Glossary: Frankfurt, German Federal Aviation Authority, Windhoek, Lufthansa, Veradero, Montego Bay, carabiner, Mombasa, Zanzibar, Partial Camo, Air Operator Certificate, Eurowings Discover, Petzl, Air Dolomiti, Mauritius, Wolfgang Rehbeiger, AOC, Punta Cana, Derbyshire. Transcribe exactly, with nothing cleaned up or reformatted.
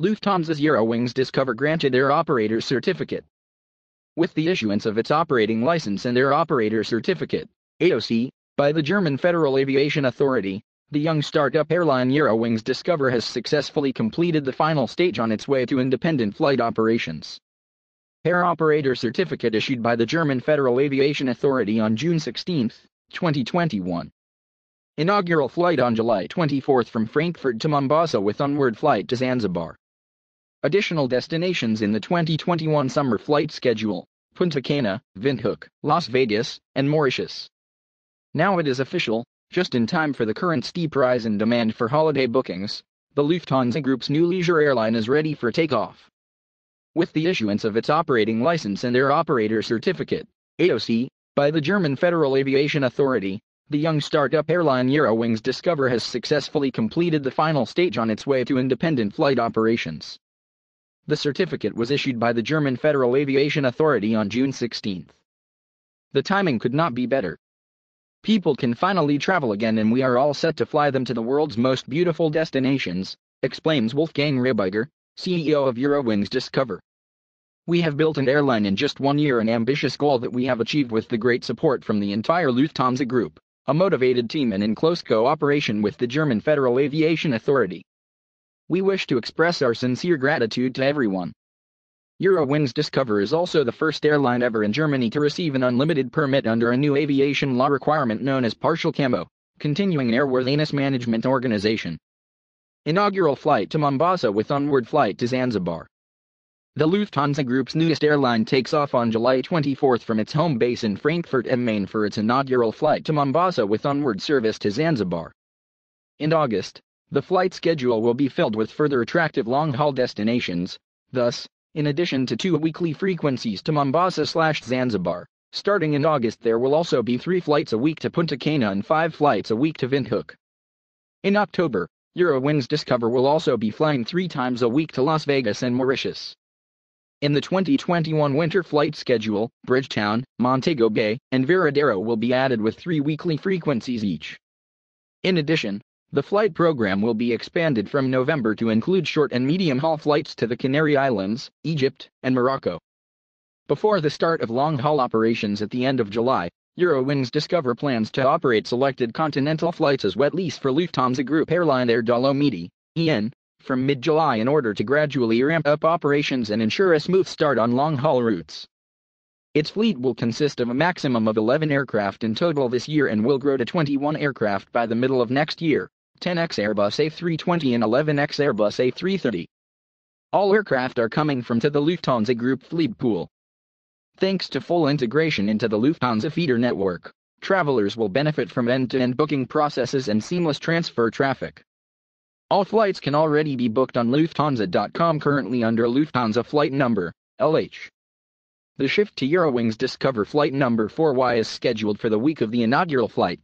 Lufthansa's Eurowings Discover granted Air Operator Certificate. With the issuance of its operating license and Air Operator Certificate, A O C, by the German Federal Aviation Authority, the young startup airline Eurowings Discover has successfully completed the final stage on its way to independent flight operations. Air Operator Certificate issued by the German Federal Aviation Authority on June sixteenth, twenty twenty-one. Inaugural flight on July twenty-fourth from Frankfurt to Mombasa with onward flight to Zanzibar. Additional destinations in the twenty twenty-one summer flight schedule: Punta Cana, Windhoek, Las Vegas, and Mauritius. Now it is official, just in time for the current steep rise in demand for holiday bookings, the Lufthansa Group's new leisure airline is ready for takeoff. With the issuance of its operating license and Air Operator Certificate, A O C, by the German Federal Aviation Authority, the young startup airline Eurowings Discover has successfully completed the final stage on its way to independent flight operations. The certificate was issued by the German Federal Aviation Authority on June sixteenth. The timing could not be better. People can finally travel again and we are all set to fly them to the world's most beautiful destinations, exclaims Wolfgang Rehbeiger, C E O of Eurowings Discover. We have built an airline in just one year, an ambitious goal that we have achieved with the great support from the entire Lufthansa Group, a motivated team and in close cooperation with the German Federal Aviation Authority. We wish to express our sincere gratitude to everyone. Eurowings Discover is also the first airline ever in Germany to receive an unlimited permit under a new aviation law requirement known as Partial Camo, Continuing Airworthiness Management Organization. Inaugural flight to Mombasa with onward flight to Zanzibar. The Lufthansa Group's newest airline takes off on July twenty-fourth from its home base in Frankfurt am Main for its inaugural flight to Mombasa with onward service to Zanzibar. In August, the flight schedule will be filled with further attractive long-haul destinations. Thus, in addition to two weekly frequencies to Mombasa/Zanzibar, starting in August there will also be three flights a week to Punta Cana and five flights a week to Windhoek. In October, Eurowings Discover will also be flying three times a week to Las Vegas and Mauritius. In the twenty twenty-one winter flight schedule, Bridgetown, Montego Bay, and Veradero will be added with three weekly frequencies each. In addition, the flight program will be expanded from November to include short and medium-haul flights to the Canary Islands, Egypt, and Morocco. Before the start of long-haul operations at the end of July, Eurowings Discover plans to operate selected continental flights as wet lease for Lufthansa Group airline Air Dolomiti, E N, from mid-July in order to gradually ramp up operations and ensure a smooth start on long-haul routes. Its fleet will consist of a maximum of eleven aircraft in total this year and will grow to twenty-one aircraft by the middle of next year. ten X Airbus A three twenty and eleven X Airbus A three thirty. All aircraft are coming from to the Lufthansa Group fleet pool. Thanks to full integration into the Lufthansa feeder network, travelers will benefit from end-to-end booking processes and seamless transfer traffic. All flights can already be booked on Lufthansa dot com currently under Lufthansa flight number, L H. The shift to Eurowings Discover flight number four Y is scheduled for the week of the inaugural flight,